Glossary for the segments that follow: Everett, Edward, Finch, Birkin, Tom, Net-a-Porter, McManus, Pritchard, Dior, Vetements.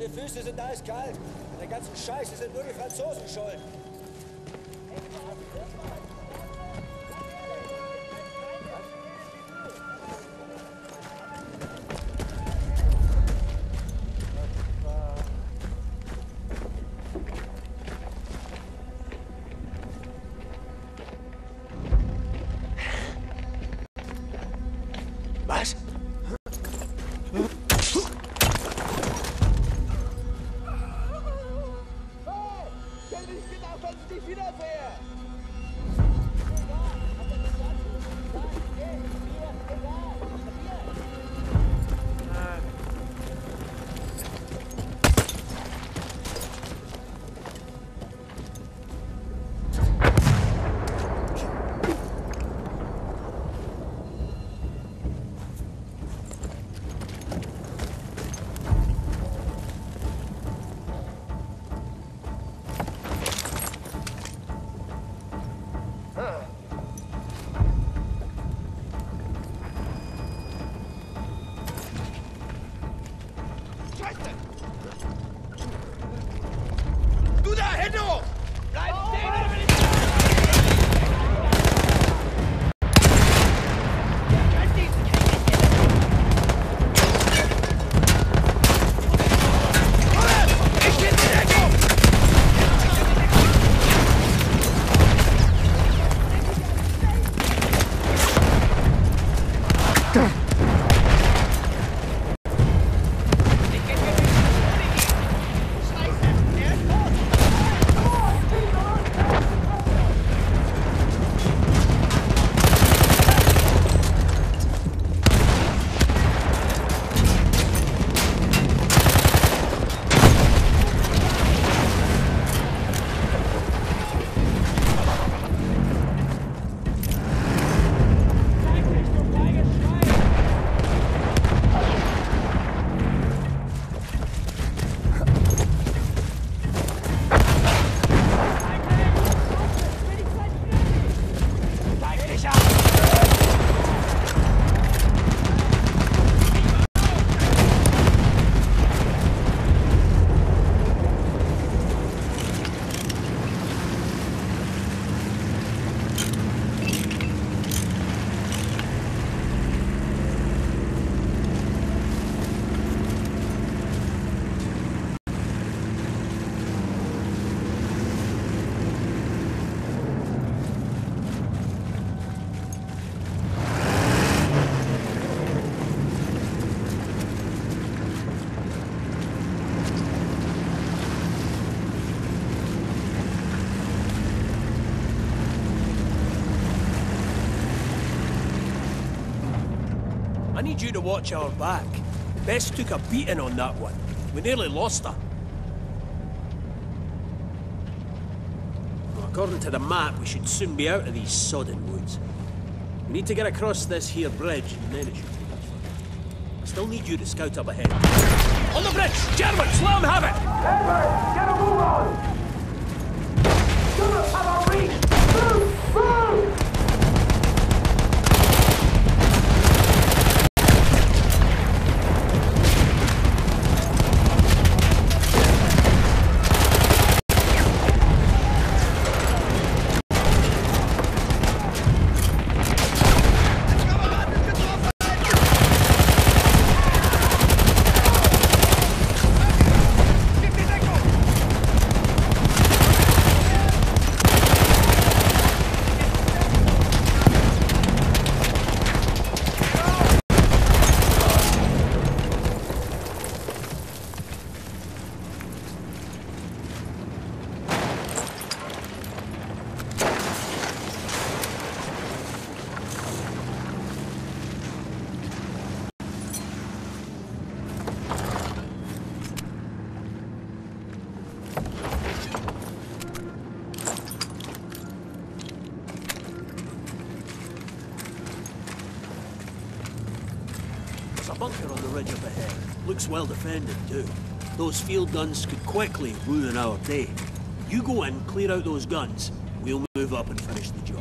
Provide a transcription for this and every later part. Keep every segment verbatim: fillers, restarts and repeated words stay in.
Deine Füße sind eiskalt. Und der ganzen Scheiße sind nur die Franzosen schuld. I need you to watch our back. Bess took a beating on that one. We nearly lost her. Well, according to the map, we should soon be out of these sodden woods. We need to get across this here bridge, and then it should be much fun. I still need you to scout up ahead. On the bridge! Germans, let them have it! Edward, get a move on! Do have a reach! Move! Move! Well defended, too. Those field guns could quickly ruin our day. You go in, clear out those guns. We'll move up and finish the job.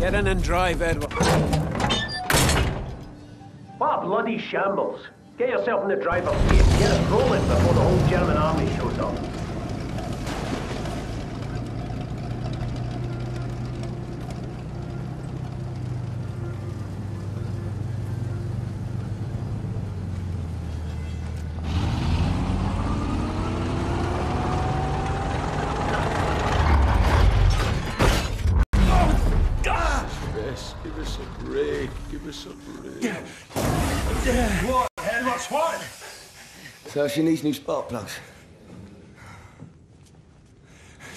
Get in and drive, Edward. What bloody shambles. Get yourself in the driver's seat and get it rolling before the whole German army shows up. She needs new spark plugs.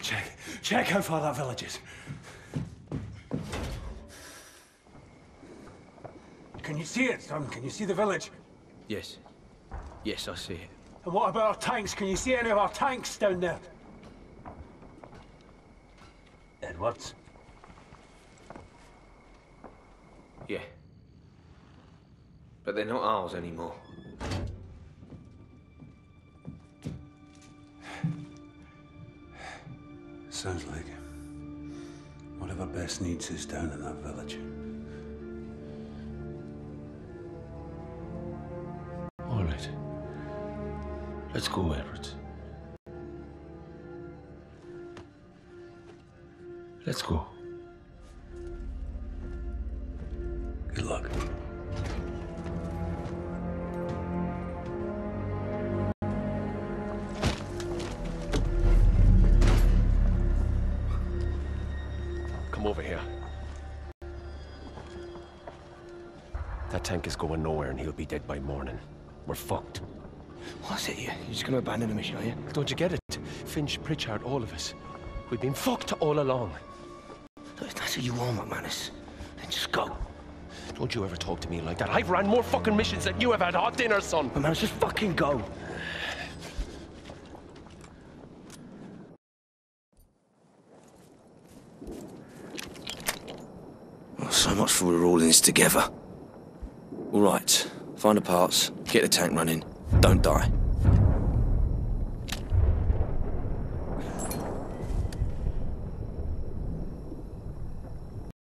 Check, check how far that village is. Can you see it, Tom? Can you see the village? Yes. Yes, I see it. And what about our tanks? Can you see any of our tanks down there? Edwards? Yeah. But they're not ours anymore. Sounds like whatever Bess needs is down in that village. Let's go, Everett. Let's go. Good luck. Come over here. That tank is going nowhere and he'll be dead by morning. We're fucked. What's it here? You're just gonna abandon the mission, are you? Don't you get it? Finch, Pritchard, all of us. We've been fucked all along. Look, if that's who you are, McManus, then just go. Don't you ever talk to me like that. I've ran more fucking missions than you have had hot dinner, son. McManus, just fucking go. Well, so much for we're all in this together. All right, find the parts, get the tank running. Don't die.